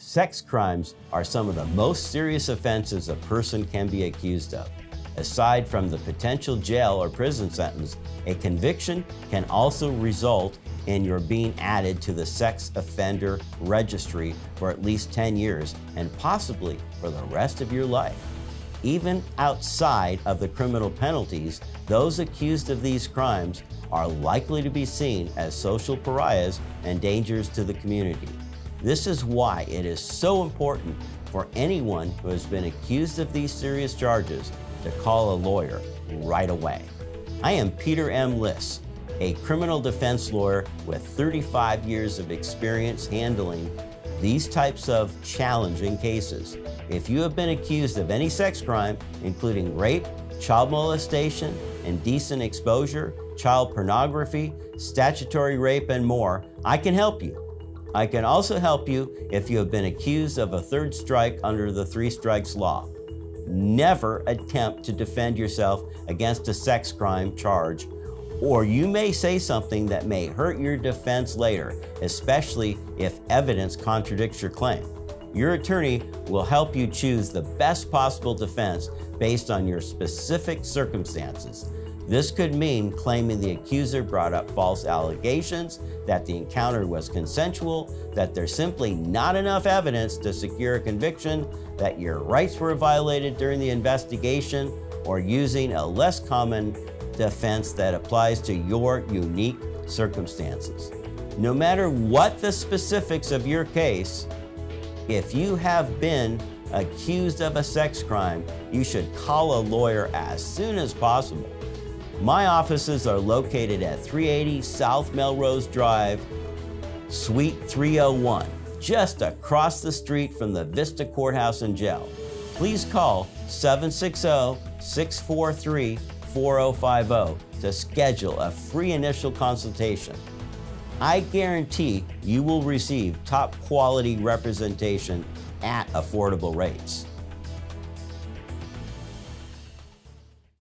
Sex crimes are some of the most serious offenses a person can be accused of. Aside from the potential jail or prison sentence, a conviction can also result in your being added to the sex offender registry for at least 10 years and possibly for the rest of your life. Even outside of the criminal penalties, those accused of these crimes are likely to be seen as social pariahs and dangers to the community. This is why it is so important for anyone who has been accused of these serious charges to call a lawyer right away. I am Peter M. Liss, a criminal defense lawyer with 35 years of experience handling these types of challenging cases. If you have been accused of any sex crime, including rape, child molestation, indecent exposure, child pornography, statutory rape, and more, I can help you. I can also help you if you have been accused of a third strike under the 3 strikes law. Never attempt to defend yourself against a sex crime charge, or you may say something that may hurt your defense later, especially if evidence contradicts your claim. Your attorney will help you choose the best possible defense based on your specific circumstances. This could mean claiming the accuser brought up false allegations, that the encounter was consensual, that there's simply not enough evidence to secure a conviction, that your rights were violated during the investigation, or using a less common defense that applies to your unique circumstances. No matter what the specifics of your case, if you have been accused of a sex crime, you should call a lawyer as soon as possible. My offices are located at 380 South Melrose Drive, Suite 301, just across the street from the Vista Courthouse and Jail. Please call 760-643-4050 to schedule a free initial consultation. I guarantee you will receive top quality representation at affordable rates.